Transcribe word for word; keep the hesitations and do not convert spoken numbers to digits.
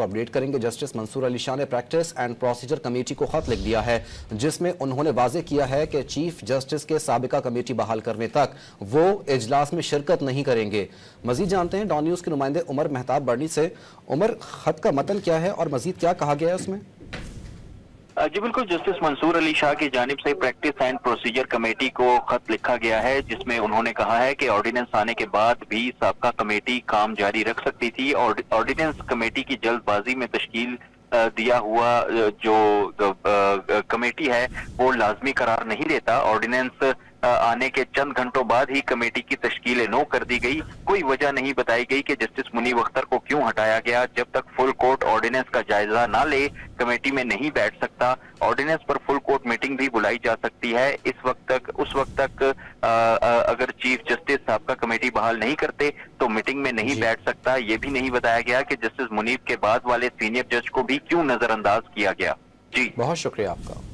को अपडेट करेंगे। जस्टिस मंसूर अली शाह ने प्रैक्टिस एंड प्रोसीजर कमेटी को खत लिख दिया है, जिसमें उन्होंने वाजे किया है कि चीफ जस्टिस के साबिका कमेटी बहाल करने तक वो इजलास में शिरकत नहीं करेंगे। मजीद जानते हैं डॉन न्यूज़ के नुमाइंदे उमर मेहताब बर्नी से। उमर, खत का मतन क्या है और मजीद क्या कहा गया है उसमें? जी बिल्कुल, जस्टिस मंसूर अली शाह की जानिब से प्रैक्टिस एंड प्रोसीजर कमेटी को खत लिखा गया है, जिसमें उन्होंने कहा है कि ऑर्डिनेंस आने के बाद भी साबका कमेटी काम जारी रख सकती थी और ऑर्डिनेंस कमेटी की जल्दबाजी में तश्कील दिया हुआ जो कमेटी है वो लाजमी करार नहीं देता। ऑर्डिनेंस आने के चंद घंटों बाद ही कमेटी की तश्कील नो कर दी गई। कोई वजह नहीं बताई गई कि जस्टिस मुनीब अख्तर को क्यों हटाया गया। जब तक फुल कोर्ट ऑर्डिनेंस का जायजा ना ले कमेटी में नहीं बैठ सकता। ऑर्डिनेंस पर फुल कोर्ट मीटिंग भी बुलाई जा सकती है। इस वक्त तक उस वक्त तक आ, आ, अगर चीफ जस्टिस साहब का कमेटी बहाल नहीं करते तो मीटिंग में नहीं बैठ सकता। ये भी नहीं बताया गया कि जस्टिस मुनीब के बाद वाले सीनियर जज को भी क्यों नजरअंदाज किया गया। जी बहुत शुक्रिया आपका।